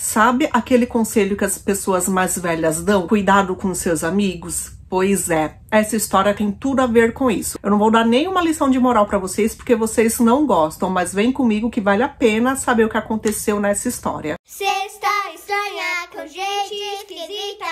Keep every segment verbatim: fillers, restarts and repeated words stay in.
Sabe aquele conselho que as pessoas mais velhas dão? Cuidado com seus amigos? Pois é, essa história tem tudo a ver com isso. Eu não vou dar nenhuma lição de moral pra vocês, porque vocês não gostam, mas vem comigo que vale a pena saber o que aconteceu nessa história. Sexta Estranha com Gente Esquisita.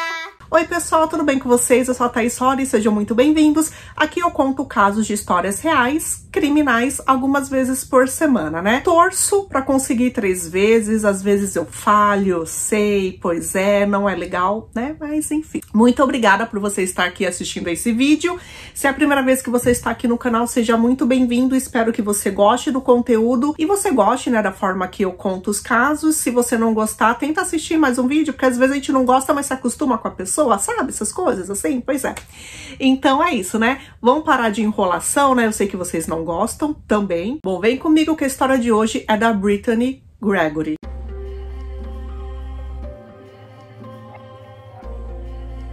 Oi pessoal, tudo bem com vocês? Eu sou a Thaís Rory e sejam muito bem-vindos. Aqui eu conto casos de histórias reais, criminais, algumas vezes por semana, né? Torço pra conseguir três vezes, às vezes eu falho, sei, pois é, não é legal, né? Mas enfim. Muito obrigada por você estar aqui assistindo a esse vídeo. Se é a primeira vez que você está aqui no canal, seja muito bem-vindo. Espero que você goste do conteúdo e você goste, né, da forma que eu conto os casos. Se você não gostar, tenta assistir mais um vídeo, porque às vezes a gente não gosta, mas se acostuma com a pessoa, sabe? Essas coisas assim, pois é. Então é isso, né? Vamos parar de enrolação, né? Eu sei que vocês não gostam também. Bom, vem comigo que a história de hoje é da Brittney Gregory.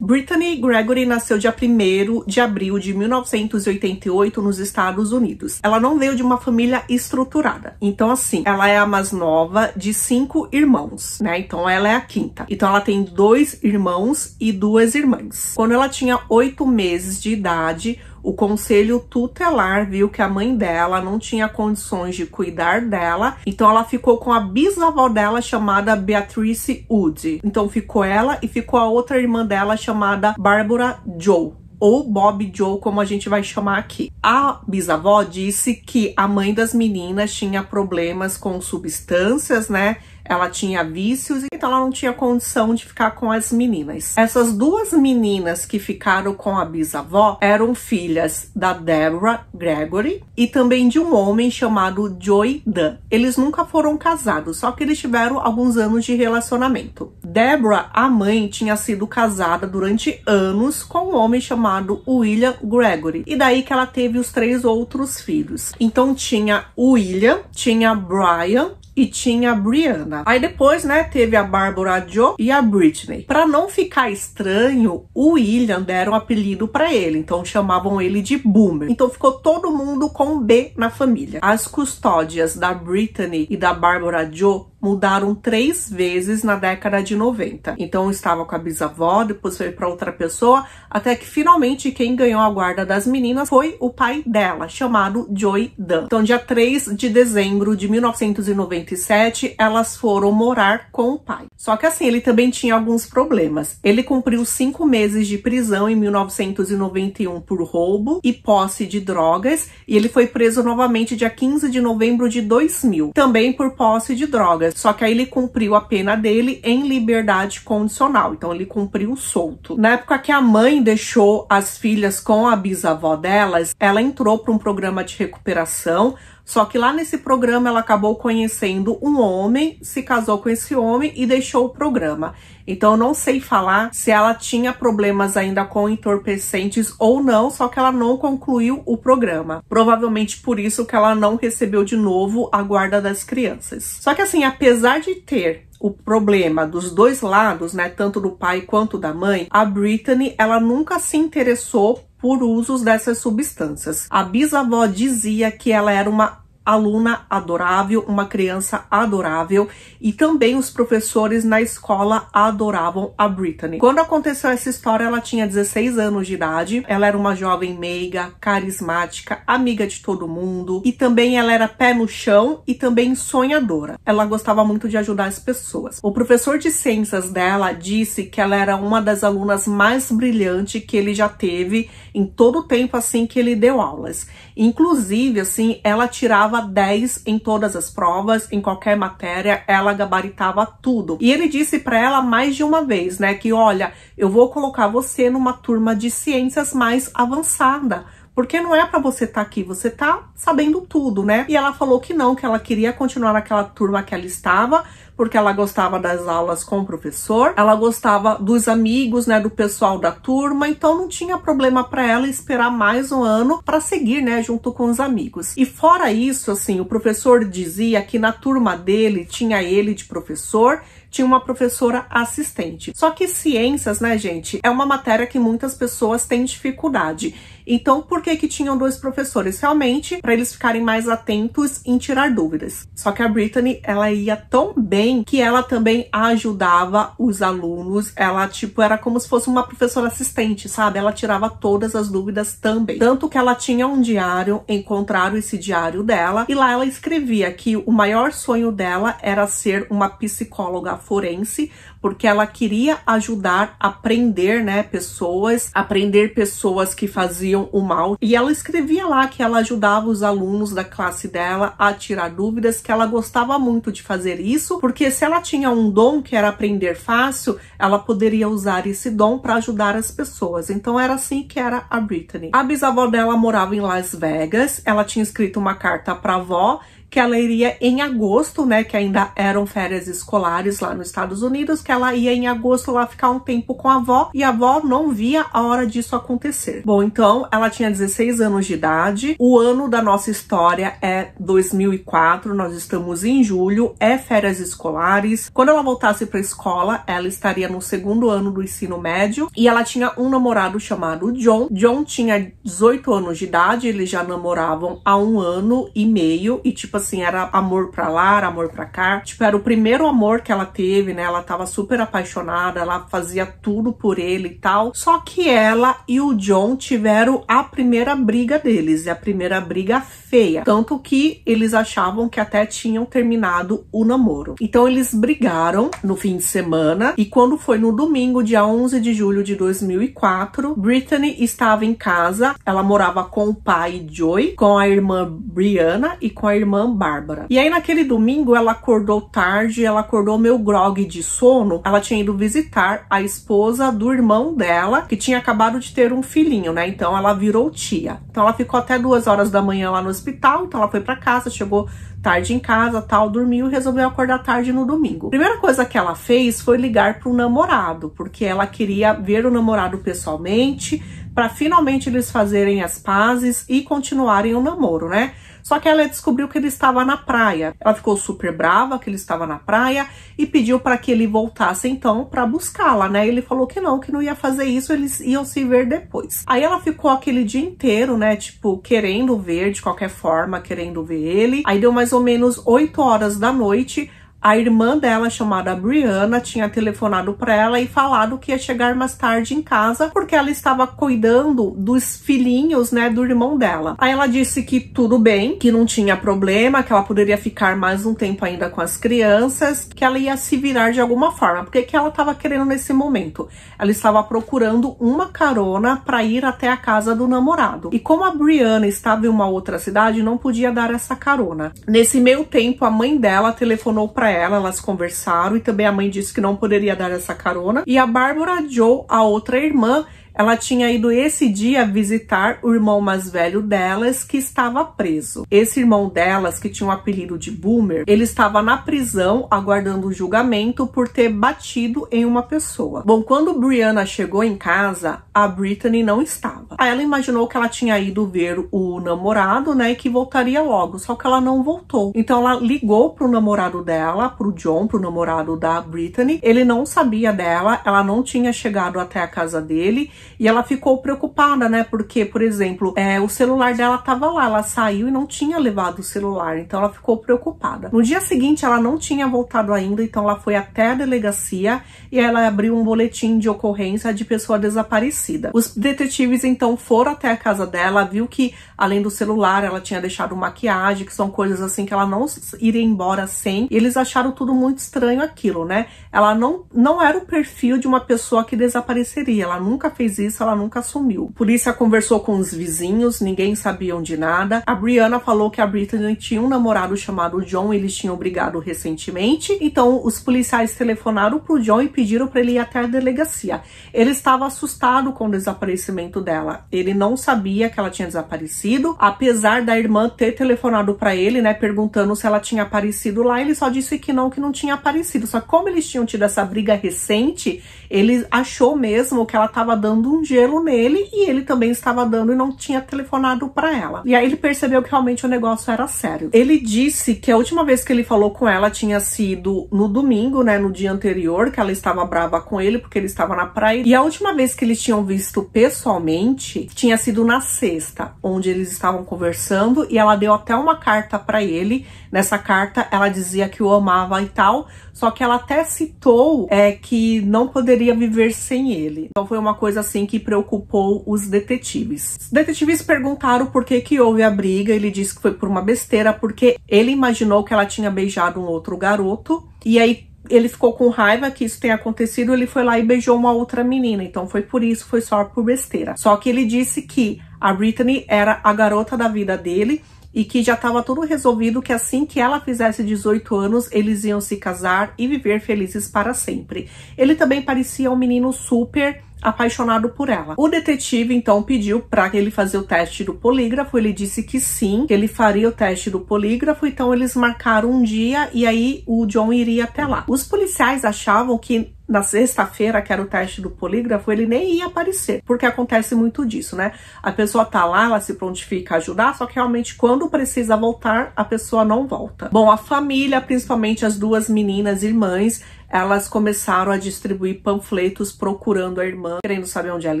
Brittney Gregory nasceu dia primeiro de abril de mil novecentos e oitenta e oito nos Estados Unidos. Ela não veio de uma família estruturada. Então, assim, ela é a mais nova de cinco irmãos, né? Então, ela é a quinta. Então, ela tem dois irmãos e duas irmãs. Quando ela tinha oito meses de idade, o conselho tutelar viu que a mãe dela não tinha condições de cuidar dela, então ela ficou com a bisavó dela chamada Beatrice Wood. Então ficou ela e ficou a outra irmã dela chamada Bárbara Jo, ou Bob Joe, como a gente vai chamar aqui. A bisavó disse que a mãe das meninas tinha problemas com substâncias, né? Ela tinha vícios, então ela não tinha condição de ficar com as meninas. Essas duas meninas que ficaram com a bisavó eram filhas da Deborah Gregory e também de um homem chamado Joy Dunn. Eles nunca foram casados, só que eles tiveram alguns anos de relacionamento. Deborah, a mãe, tinha sido casada durante anos com um homem chamado William Gregory. E daí que ela teve os três outros filhos. Então tinha William, tinha Brian e tinha a Brianna. Aí depois, né, teve a Bárbara Jo e a Brittney. Pra não ficar estranho, o William deram um apelido pra ele, então chamavam ele de Boomer. Então ficou todo mundo com B na família. As custódias da Brittney e da Bárbara Jo mudaram três vezes na década de noventa. Então estava com a bisavó, depois foi pra outra pessoa, até que finalmente quem ganhou a guarda das meninas foi o pai dela, chamado Joy Dunn. Então dia três de dezembro de mil novecentos e noventa e sete, elas foram morar com o pai. Só que assim, ele também tinha alguns problemas. Ele cumpriu cinco meses de prisão em mil novecentos e noventa e um por roubo e posse de drogas, e ele foi preso novamente dia quinze de novembro de dois mil, também por posse de drogas. Só que aí ele cumpriu a pena dele em liberdade condicional, então ele cumpriu solto. Na época que a mãe deixou as filhas com a bisavó delas, ela entrou para um programa de recuperação, só que lá nesse programa ela acabou conhecendo um homem, se casou com esse homem e deixou o programa. Então eu não sei falar se ela tinha problemas ainda com entorpecentes ou não, só que ela não concluiu o programa. Provavelmente por isso que ela não recebeu de novo a guarda das crianças. Só que assim, apesar de ter o problema dos dois lados, né, tanto do pai quanto da mãe, a Brittney, ela nunca se interessou por usos dessas substâncias. A bisavó dizia que ela era uma aluna adorável, uma criança adorável, e também os professores na escola adoravam a Brittney. Quando aconteceu essa história, ela tinha dezesseis anos de idade, ela era uma jovem meiga, carismática, amiga de todo mundo, e também ela era pé no chão e também sonhadora. Ela gostava muito de ajudar as pessoas. O professor de ciências dela disse que ela era uma das alunas mais brilhantes que ele já teve em todo o tempo assim que ele deu aulas. Inclusive, assim, ela tirava dez em todas as provas, em qualquer matéria, ela gabaritava tudo. E ele disse pra ela mais de uma vez, né, que olha, eu vou colocar você numa turma de ciências mais avançada, porque não é pra você estar aqui, você tá sabendo tudo, né? E ela falou que não, que ela queria continuar naquela turma que ela estava, porque ela gostava das aulas com o professor, ela gostava dos amigos, né, do pessoal da turma, então não tinha problema pra ela esperar mais um ano pra seguir, né, junto com os amigos. E fora isso, assim, o professor dizia que na turma dele tinha ele de professor, tinha uma professora assistente. Só que ciências, né, gente, é uma matéria que muitas pessoas têm dificuldade. Então, por que que tinham dois professores? Realmente, pra eles ficarem mais atentos em tirar dúvidas. Só que a Brittney, ela ia tão bem também que ela também ajudava os alunos. Ela, tipo, era como se fosse uma professora assistente, sabe? Ela tirava todas as dúvidas também. Tanto que ela tinha um diário, encontraram esse diário dela, e lá ela escrevia que o maior sonho dela era ser uma psicóloga forense, porque ela queria ajudar a prender, né, pessoas, aprender pessoas que faziam o mal. E ela escrevia lá que ela ajudava os alunos da classe dela a tirar dúvidas, que ela gostava muito de fazer isso, porque se ela tinha um dom que era aprender fácil, ela poderia usar esse dom para ajudar as pessoas. Então era assim que era a Brittney. A bisavó dela morava em Las Vegas, ela tinha escrito uma carta para a avó, que ela iria em agosto, né, que ainda eram férias escolares lá nos Estados Unidos, que ela ia em agosto lá ficar um tempo com a avó, e a avó não via a hora disso acontecer. Bom, então, ela tinha dezesseis anos de idade, o ano da nossa história é dois mil e quatro, nós estamos em julho, é férias escolares. Quando ela voltasse para a escola, ela estaria no segundo ano do ensino médio, e ela tinha um namorado chamado John. John tinha dezoito anos de idade, eles já namoravam há um ano e meio, e tipo assim, era amor pra lá, era amor pra cá. Tipo, era o primeiro amor que ela teve, né? Ela tava super apaixonada, ela fazia tudo por ele e tal. Só que ela e o John tiveram a primeira briga deles, e a primeira briga feia. Tanto que eles achavam que até tinham terminado o namoro. Então, eles brigaram no fim de semana, e quando foi no domingo, dia onze de julho de dois mil e quatro, Brittney estava em casa, ela morava com o pai Joy, com a irmã Brianna e com a irmã Bárbara. E aí naquele domingo ela acordou tarde, ela acordou meio grogue de sono, ela tinha ido visitar a esposa do irmão dela, que tinha acabado de ter um filhinho, né? Então ela virou tia. Então ela ficou até duas horas da manhã lá no hospital, então ela foi pra casa, chegou tarde em casa, tal, dormiu e resolveu acordar tarde no domingo. A primeira coisa que ela fez foi ligar pro namorado, porque ela queria ver o namorado pessoalmente, pra finalmente eles fazerem as pazes e continuarem o namoro, né? Só que ela descobriu que ele estava na praia. Ela ficou super brava que ele estava na praia e pediu para que ele voltasse então para buscá-la, né? Ele falou que não, que não ia fazer isso, eles iam se ver depois. Aí ela ficou aquele dia inteiro, né? Tipo, querendo ver de qualquer forma, querendo ver ele. Aí deu mais ou menos oito horas da noite. A irmã dela, chamada Brianna, tinha telefonado para ela e falado que ia chegar mais tarde em casa, porque ela estava cuidando dos filhinhos, né, do irmão dela. Aí ela disse que tudo bem, que não tinha problema, que ela poderia ficar mais um tempo ainda com as crianças, que ela ia se virar de alguma forma. Porque que ela estava querendo nesse momento? Ela estava procurando uma carona para ir até a casa do namorado. E como a Brianna estava em uma outra cidade, não podia dar essa carona. Nesse meio tempo, a mãe dela telefonou para ela, elas conversaram e também a mãe disse que não poderia dar essa carona. E a Bárbara Jo, a outra irmã, ela tinha ido esse dia visitar o irmão mais velho delas, que estava preso. Esse irmão delas, que tinha o apelido de Boomer, ele estava na prisão aguardando o julgamento por ter batido em uma pessoa. Bom, quando Brianna chegou em casa, a Brittney não estava. Aí ela imaginou que ela tinha ido ver o namorado, né, e que voltaria logo, só que ela não voltou. Então ela ligou pro namorado dela, pro John, pro namorado da Brittney. Ele não sabia dela, ela não tinha chegado até a casa dele. E ela ficou preocupada, né? Porque, por exemplo, é, o celular dela tava lá, ela saiu e não tinha levado o celular, então ela ficou preocupada. No dia seguinte, ela não tinha voltado ainda, então ela foi até a delegacia e ela abriu um boletim de ocorrência de pessoa desaparecida. Os detetives, então, foram até a casa dela, viu que, além do celular, ela tinha deixado maquiagem, que são coisas assim que ela não iria embora sem. E eles acharam tudo muito estranho aquilo, né? Ela não, não era o perfil de uma pessoa que desapareceria, ela nunca fez isso, ela nunca sumiu. A polícia conversou com os vizinhos, ninguém sabia de nada. A Brianna falou que a Brittney tinha um namorado chamado John, eles tinham brigado recentemente. Então, os policiais telefonaram pro John e pediram para ele ir até a delegacia. Ele estava assustado com o desaparecimento dela. Ele não sabia que ela tinha desaparecido, apesar da irmã ter telefonado para ele, né, perguntando se ela tinha aparecido lá. Ele só disse que não, que não tinha aparecido. Só que como eles tinham tido essa briga recente, ele achou mesmo que ela estava dando dando um gelo nele e ele também estava dando e não tinha telefonado pra ela. E aí ele percebeu que realmente o negócio era sério. Ele disse que a última vez que ele falou com ela tinha sido no domingo, né, no dia anterior, que ela estava brava com ele porque ele estava na praia. E a última vez que eles tinham visto pessoalmente tinha sido na sexta, onde eles estavam conversando e ela deu até uma carta pra ele. Nessa carta ela dizia que o amava e tal, só que ela até citou é, que não poderia viver sem ele. Então foi uma coisa assim que preocupou os detetives. Os detetives perguntaram por que que houve a briga. Ele disse que foi por uma besteira, porque ele imaginou que ela tinha beijado um outro garoto e aí ele ficou com raiva que isso tenha acontecido, ele foi lá e beijou uma outra menina. Então foi por isso, foi só por besteira. Só que ele disse que a Brittney era a garota da vida dele e que já estava tudo resolvido, que assim que ela fizesse dezoito anos, eles iam se casar e viver felizes para sempre. Ele também parecia um menino super apaixonado por ela. O detetive então pediu para ele fazer o teste do polígrafo. Ele disse que sim, que ele faria o teste do polígrafo. Então eles marcaram um dia e aí o John iria até lá. Os policiais achavam que na sexta-feira, que era o teste do polígrafo, ele nem ia aparecer, porque acontece muito disso, né? A pessoa tá lá, ela se prontifica a ajudar, só que realmente quando precisa voltar, a pessoa não volta. Bom, a família, principalmente as duas meninas irmãs, elas começaram a distribuir panfletos procurando a irmã, querendo saber onde ela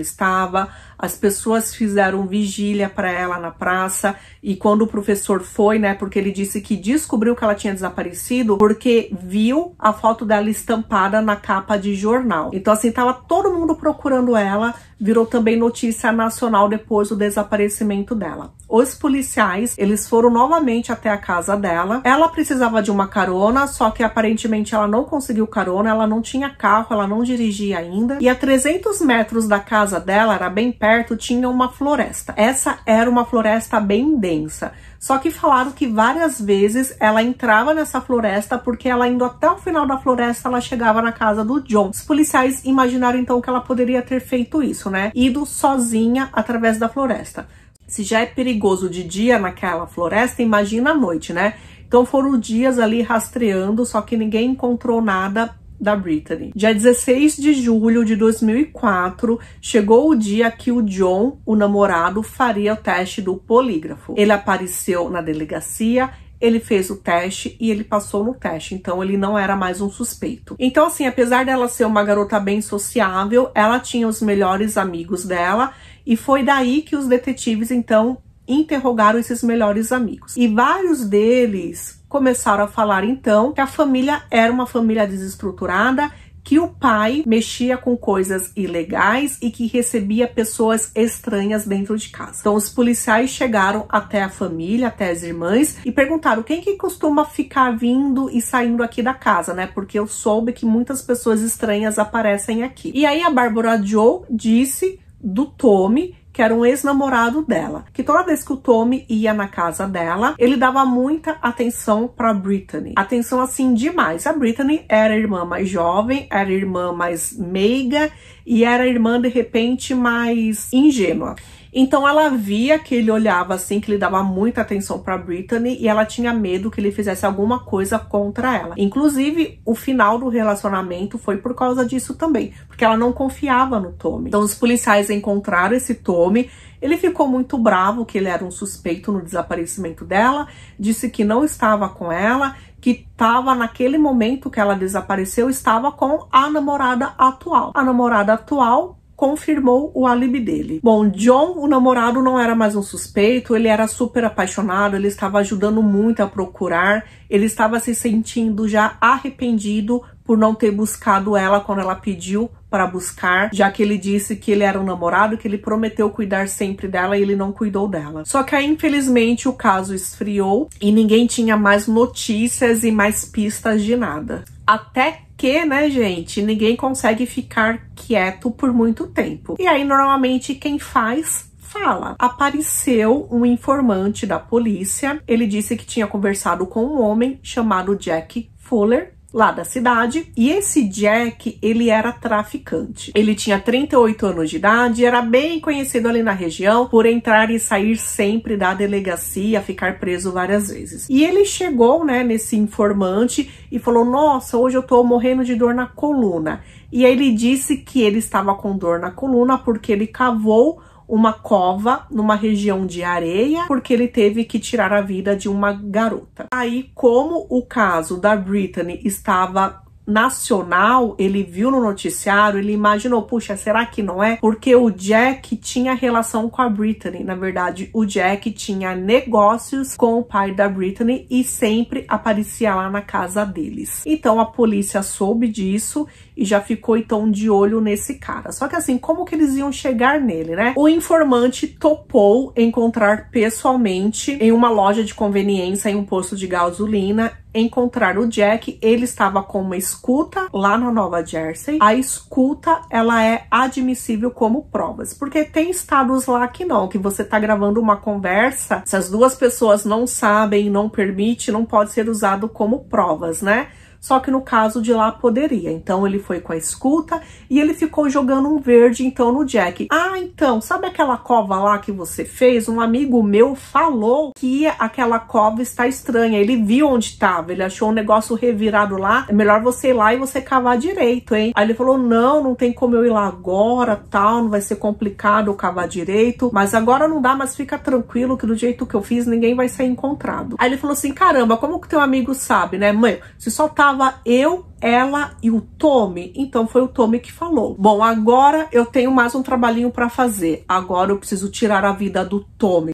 estava. As pessoas fizeram vigília para ela na praça e quando o professor foi, né, porque ele disse que descobriu que ela tinha desaparecido porque viu a foto dela estampada na capa de jornal. Então assim, tava todo mundo procurando ela, virou também notícia nacional depois do desaparecimento dela. Os policiais, eles foram novamente até a casa dela. Ela precisava de uma carona, só que aparentemente ela não conseguiu carona, ela não tinha carro, ela não dirigia ainda. E a trezentos metros da casa dela, era bem perto, tinha uma floresta. Essa era uma floresta bem densa. Só que falaram que várias vezes ela entrava nessa floresta, porque ela indo até o final da floresta, ela chegava na casa do John. Os policiais imaginaram então que ela poderia ter feito isso, né? Ido sozinha através da floresta. Se já é perigoso de dia naquela floresta, imagina à noite, né? Então foram dias ali rastreando, só que ninguém encontrou nada da Brittney. Dia dezesseis de julho de dois mil e quatro, chegou o dia que o John, o namorado, faria o teste do polígrafo. Ele apareceu na delegacia, ele fez o teste e ele passou no teste, então ele não era mais um suspeito. Então assim, apesar dela ser uma garota bem sociável, ela tinha os melhores amigos dela e foi daí que os detetives então interrogaram esses melhores amigos. E vários deles começaram a falar então que a família era uma família desestruturada, que o pai mexia com coisas ilegais e que recebia pessoas estranhas dentro de casa. Então os policiais chegaram até a família, até as irmãs, e perguntaram quem que costuma ficar vindo e saindo aqui da casa, né? Porque eu soube que muitas pessoas estranhas aparecem aqui. E aí a Bárbara Jo disse do Tommy, que era um ex-namorado dela, que toda vez que o Tommy ia na casa dela, ele dava muita atenção pra Brittney. Atenção assim demais. A Brittney era a irmã mais jovem, era a irmã mais meiga e era a irmã de repente mais ingênua. Então ela via que ele olhava assim, que ele dava muita atenção pra Brittney e ela tinha medo que ele fizesse alguma coisa contra ela. Inclusive, o final do relacionamento foi por causa disso também, porque ela não confiava no Tommy. Então os policiais encontraram esse Tommy, ele ficou muito bravo que ele era um suspeito no desaparecimento dela, disse que não estava com ela, que estava naquele momento que ela desapareceu, estava com a namorada atual. A namorada atual confirmou o álibi dele. Bom, John, o namorado, não era mais um suspeito, ele era super apaixonado, ele estava ajudando muito a procurar, ele estava se sentindo já arrependido por não ter buscado ela quando ela pediu para buscar, já que ele disse que ele era um namorado, que ele prometeu cuidar sempre dela e ele não cuidou dela. Só que aí, infelizmente, o caso esfriou e ninguém tinha mais notícias e mais pistas de nada. Até que, né, gente, ninguém consegue ficar quieto por muito tempo. E aí, normalmente, quem faz, fala. Apareceu um informante da polícia, ele disse que tinha conversado com um homem chamado Jack Fuller, lá da cidade, e esse Jack, ele era traficante. Ele tinha trinta e oito anos de idade, era bem conhecido ali na região por entrar e sair sempre da delegacia, ficar preso várias vezes. E ele chegou, né, nesse informante e falou: nossa, hoje eu tô morrendo de dor na coluna. E aí ele disse que ele estava com dor na coluna porque ele cavou uma cova numa região de areia, porque ele teve que tirar a vida de uma garota. Aí, como o caso da Brittney estava nacional, ele viu no noticiário, ele imaginou, puxa, será que não é? Porque o Jack tinha relação com a Brittney. Na verdade, o Jack tinha negócios com o pai da Brittney e sempre aparecia lá na casa deles. Então a polícia soube disso e já ficou então de olho nesse cara. Só que assim, como que eles iam chegar nele, né? O informante topou encontrar pessoalmente em uma loja de conveniência, em um posto de gasolina, encontrar o Jack. Ele estava com uma escuta lá na Nova Jersey. A escuta, ela é admissível como provas, porque tem estados lá que não, que você tá gravando uma conversa, se as duas pessoas não sabem, não permite, não pode ser usado como provas, né? Só que no caso de lá poderia. Então ele foi com a escuta e ele ficou jogando um verde então no Jack. Ah, então, sabe aquela cova lá que você fez? Um amigo meu falou que aquela cova está estranha. Ele viu onde estava, ele achou um negócio revirado lá. É melhor você ir lá e você cavar direito, hein? Aí ele falou: não, não tem como eu ir lá agora, tal, não vai ser complicado eu cavar direito, mas agora não dá, mas fica tranquilo que do jeito que eu fiz ninguém vai ser encontrado. Aí ele falou assim: caramba, como que teu amigo sabe, né? Mãe, se só tá Tava eu, ela e o Tommy, então foi o Tommy que falou. Bom, agora eu tenho mais um trabalhinho para fazer. Agora eu preciso tirar a vida do Tommy.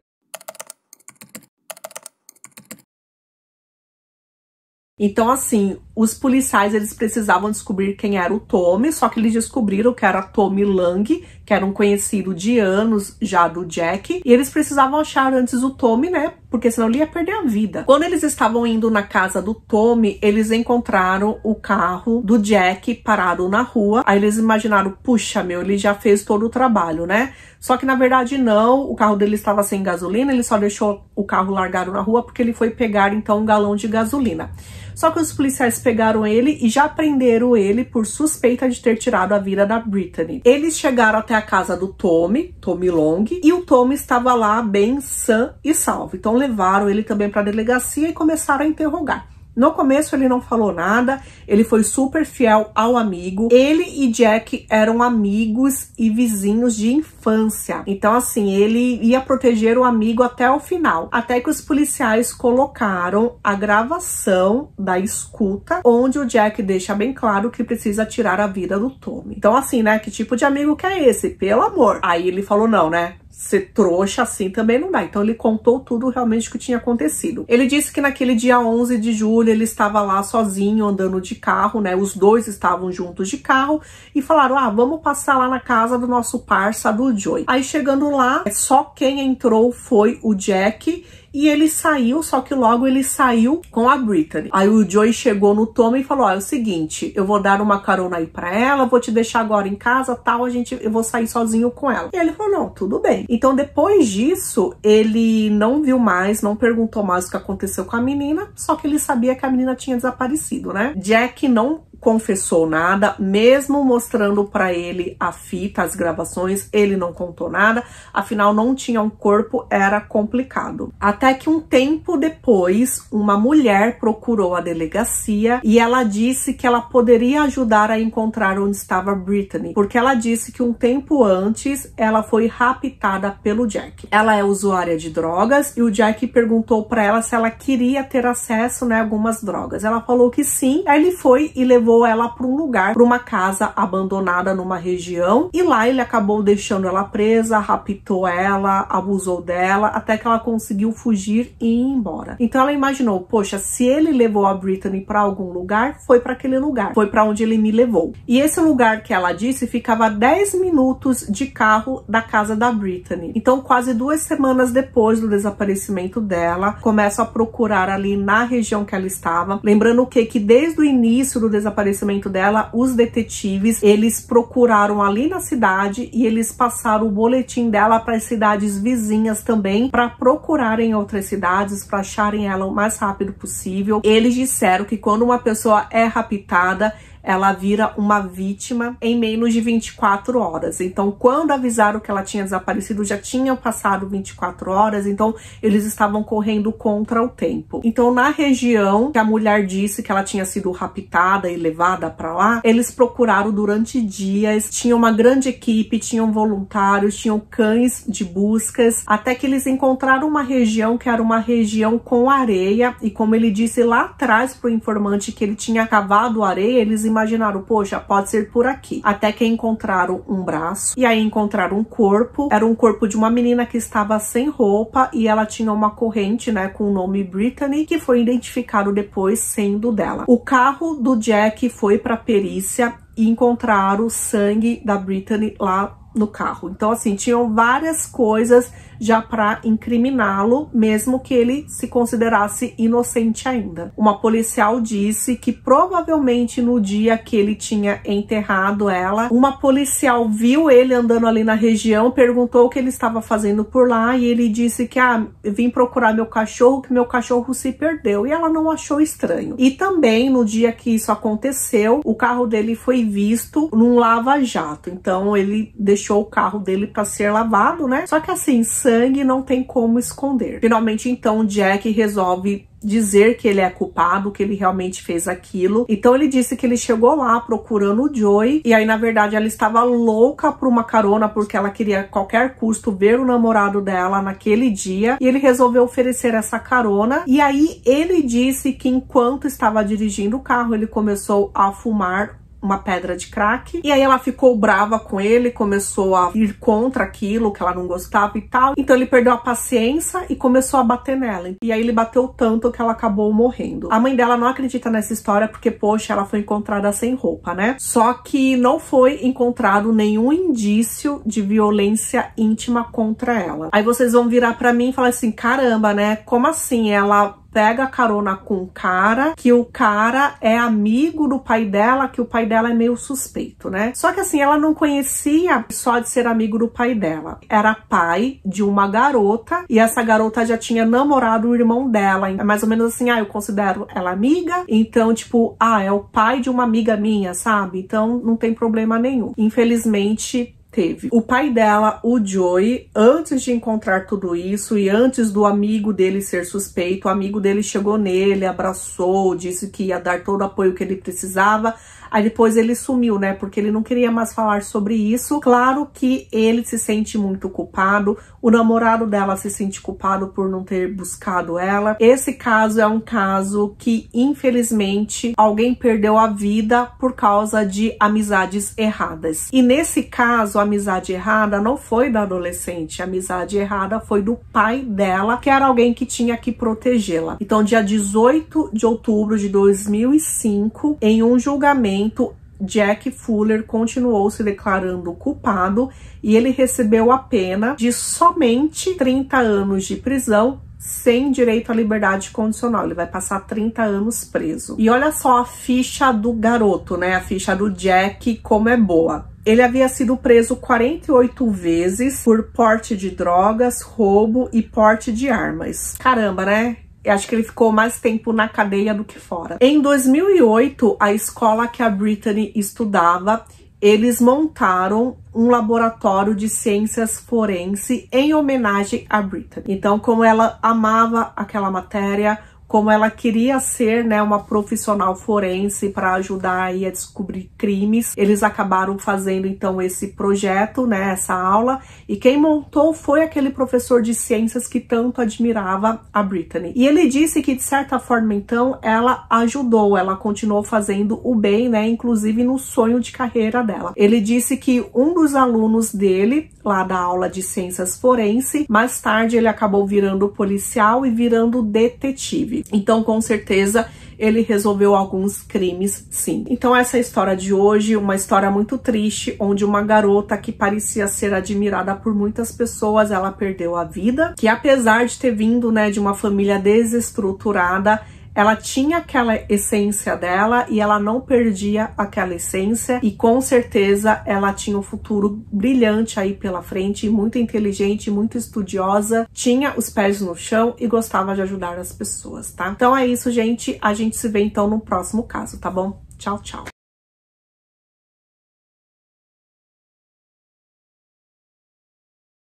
Então, assim, os policiais, eles precisavam descobrir quem era o Tommy, só que eles descobriram que era Tommy Lang, que era um conhecido de anos já do Jack, e eles precisavam achar antes o Tommy, né, porque senão ele ia perder a vida. Quando eles estavam indo na casa do Tommy, eles encontraram o carro do Jack parado na rua. Aí eles imaginaram, puxa, meu, ele já fez todo o trabalho, né? Só que na verdade não, o carro dele estava sem gasolina, ele só deixou o carro largado na rua porque ele foi pegar então um galão de gasolina. Só que os policiais pegaram ele e já prenderam ele por suspeita de ter tirado a vida da Brittney. Eles chegaram até a casa do Tommy, Tommy Long, e o Tommy estava lá bem sã e salvo. Então levaram ele também para a delegacia e começaram a interrogar. No começo ele não falou nada, ele foi super fiel ao amigo. Ele e Jack eram amigos e vizinhos de infância. Então assim, ele ia proteger o amigo até o final. Até que os policiais colocaram a gravação da escuta, onde o Jack deixa bem claro que precisa tirar a vida do Tommy. Então assim, né, que tipo de amigo que é esse? Pelo amor! Aí ele falou não, né? Ser trouxa assim também não dá. Então ele contou tudo realmente que tinha acontecido. Ele disse que naquele dia onze de julho ele estava lá sozinho andando de carro, né? Os dois estavam juntos de carro e falaram: ah, vamos passar lá na casa do nosso parça, do Joy. Aí chegando lá, só quem entrou foi o Jack. E ele saiu, só que logo ele saiu com a Brittney. Aí o Joey chegou no Tommy e falou: ó, é o seguinte, eu vou dar uma carona aí pra ela, vou te deixar agora em casa, tal, a gente, eu vou sair sozinho com ela. E ele falou: não, tudo bem. Então depois disso, ele não viu mais, não perguntou mais o que aconteceu com a menina, só que ele sabia que a menina tinha desaparecido, né? Jack não confessou nada, mesmo mostrando pra ele a fita, as gravações, ele não contou nada, afinal não tinha um corpo, era complicado. Até que um tempo depois, uma mulher procurou a delegacia e ela disse que ela poderia ajudar a encontrar onde estava Brittney, porque ela disse que um tempo antes ela foi raptada pelo Jack. Ela é usuária de drogas e o Jack perguntou pra ela se ela queria ter acesso, né, a algumas drogas. Ela falou que sim, aí ele foi e levou levou ela para um lugar, para uma casa abandonada numa região, e lá ele acabou deixando ela presa, raptou ela, abusou dela, até que ela conseguiu fugir e ir embora. Então ela imaginou, poxa, se ele levou a Brittney para algum lugar, foi para aquele lugar, foi para onde ele me levou. E esse lugar que ela disse ficava dez minutos de carro da casa da Brittney. Então quase duas semanas depois do desaparecimento dela, começa a procurar ali na região que ela estava, lembrando o que? Que desde o início do desaparecimento aparecimento dela, os detetives, eles procuraram ali na cidade e eles passaram o boletim dela para as cidades vizinhas também, para procurarem outras cidades para acharem ela o mais rápido possível. Eles disseram que quando uma pessoa é raptada, ela vira uma vítima em menos de vinte e quatro horas. Então, quando avisaram que ela tinha desaparecido, já tinham passado vinte e quatro horas. Então, eles estavam correndo contra o tempo. Então, na região que a mulher disse que ela tinha sido raptada e levada para lá, eles procuraram durante dias. Tinha uma grande equipe, tinham voluntários, tinham cães de buscas, até que eles encontraram uma região que era uma região com areia. E como ele disse lá atrás pro informante que ele tinha cavado areia, eles imaginaram, poxa, pode ser por aqui. Até que encontraram um braço e aí encontraram um corpo. Era um corpo de uma menina que estava sem roupa e ela tinha uma corrente, né, com o nome Brittney, que foi identificado depois sendo dela. O carro do Jack foi para perícia e encontraram o sangue da Brittney lá no carro. Então, assim, tinham várias coisas já para incriminá-lo, mesmo que ele se considerasse inocente ainda. Uma policial disse que provavelmente no dia que ele tinha enterrado ela, uma policial viu ele andando ali na região, perguntou o que ele estava fazendo por lá e ele disse que, ah, vim procurar meu cachorro, que meu cachorro se perdeu, e ela não achou estranho. E também no dia que isso aconteceu, o carro dele foi visto num lava-jato, então ele deixou o carro dele para ser lavado, né? Só que assim, sangue não tem como esconder. Finalmente, então, Jack resolve dizer que ele é culpado, que ele realmente fez aquilo. Então ele disse que ele chegou lá procurando o Joy, e aí na verdade ela estava louca por uma carona, porque ela queria a qualquer custo ver o namorado dela naquele dia, e ele resolveu oferecer essa carona. E aí ele disse que enquanto estava dirigindo o carro, ele começou a fumar uma pedra de crack, e aí ela ficou brava com ele, começou a ir contra aquilo que ela não gostava e tal. Então ele perdeu a paciência e começou a bater nela, e aí ele bateu tanto que ela acabou morrendo. A mãe dela não acredita nessa história porque, poxa, ela foi encontrada sem roupa, né? Só que não foi encontrado nenhum indício de violência íntima contra ela. Aí vocês vão virar pra mim e falar assim, caramba, né? Como assim? Ela pega carona com o cara, que o cara é amigo do pai dela, que o pai dela é meio suspeito, né? Só que assim, ela não conhecia só de ser amigo do pai dela. Era pai de uma garota, e essa garota já tinha namorado o irmão dela. É mais ou menos assim, ah, eu considero ela amiga, então tipo, ah, é o pai de uma amiga minha, sabe? Então não tem problema nenhum. Infelizmente, teve. O pai dela, o Joey, antes de encontrar tudo isso e antes do amigo dele ser suspeito, o amigo dele chegou nele, abraçou, disse que ia dar todo o apoio que ele precisava. Aí depois ele sumiu, né? Porque ele não queria mais falar sobre isso. Claro que ele se sente muito culpado. O namorado dela se sente culpado por não ter buscado ela. Esse caso é um caso que, infelizmente, alguém perdeu a vida por causa de amizades erradas. E nesse caso, a amizade errada não foi da adolescente. A amizade errada foi do pai dela, que era alguém que tinha que protegê-la. Então, dia dezoito de outubro de dois mil e cinco, em um julgamento, Jack Fuller continuou se declarando culpado e ele recebeu a pena de somente trinta anos de prisão, sem direito à liberdade condicional. Ele vai passar trinta anos preso. E olha só a ficha do garoto, né? A ficha do Jack, como é boa. Ele havia sido preso quarenta e oito vezes por porte de drogas, roubo e porte de armas. Caramba, né? Acho que ele ficou mais tempo na cadeia do que fora. Em dois mil e oito, a escola que a Brittney estudava, eles montaram um laboratório de ciências forense em homenagem a Brittney. Então, como ela amava aquela matéria, como ela queria ser, né, uma profissional forense para ajudar aí a descobrir crimes, eles acabaram fazendo então esse projeto, né, essa aula, e quem montou foi aquele professor de ciências que tanto admirava a Brittney. E ele disse que de certa forma então ela ajudou, ela continuou fazendo o bem, né, inclusive no sonho de carreira dela. Ele disse que um dos alunos dele, lá da aula de ciências forense, mais tarde ele acabou virando policial e virando detetive. Então, com certeza, ele resolveu alguns crimes, sim. Então, essa é a história de hoje, uma história muito triste, onde uma garota que parecia ser admirada por muitas pessoas, ela perdeu a vida, que apesar de ter vindo, né, de uma família desestruturada, Ela tinha aquela essência dela e ela não perdia aquela essência, e com certeza ela tinha um futuro brilhante aí pela frente, muito inteligente, muito estudiosa, tinha os pés no chão e gostava de ajudar as pessoas, tá? Então é isso, gente. A gente se vê então no próximo caso, tá bom? Tchau, tchau.